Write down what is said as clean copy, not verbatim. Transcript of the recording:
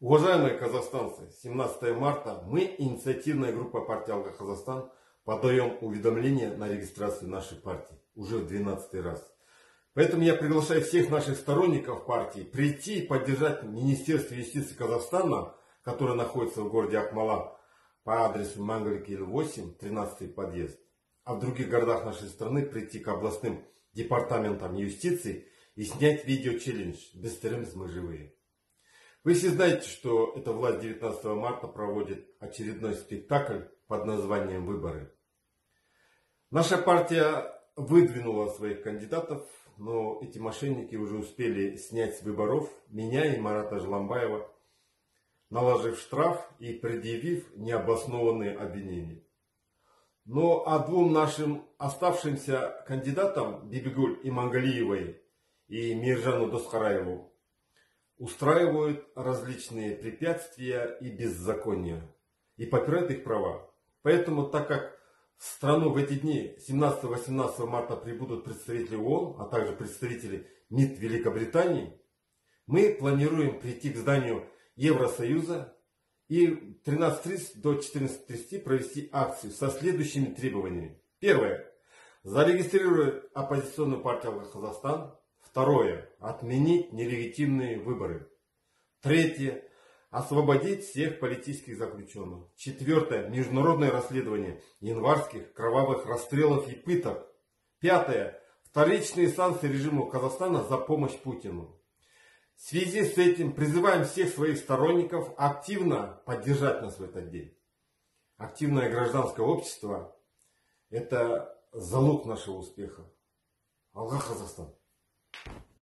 Уважаемые казахстанцы, 17 марта мы, инициативная группа партии «Алга Казахстан», подаем уведомление на регистрацию нашей партии уже в 12-й раз. Поэтому я приглашаю всех наших сторонников партии прийти и поддержать Министерство юстиции Казахстана, которое находится в городе Акмала по адресу Мангарик 8, 13 подъезд. А в других городах нашей страны прийти к областным департаментам юстиции и снять видео-челлендж «Без термис мы живые». Вы все знаете, что эта власть 19 марта проводит очередной спектакль под названием «Выборы». Наша партия выдвинула своих кандидатов, но эти мошенники уже успели снять с выборов меня и Марата Жыланбаева, наложив штраф и предъявив необоснованные обвинения. Но о двум нашим оставшимся кандидатам, Бибигуль Имангалиевой и Миржану Досхараеву, устраивают различные препятствия и беззакония, и попирают их права. Поэтому, так как в страну в эти дни 17-18 марта прибудут представители ООН, а также представители МИД Великобритании, мы планируем прийти к зданию Евросоюза и в 13:30 до 14:30 провести акцию со следующими требованиями. Первое. Зарегистрировать оппозиционную партию «Алга Казахстан». Второе. Отменить нелегитимные выборы. Третье. Освободить всех политических заключенных. Четвертое. Международное расследование январских кровавых расстрелов и пыток. Пятое. Вторичные санкции режиму Казахстана за помощь Путину. В связи с этим призываем всех своих сторонников активно поддержать нас в этот день. Активное гражданское общество – это залог нашего успеха. Алга Казахстан!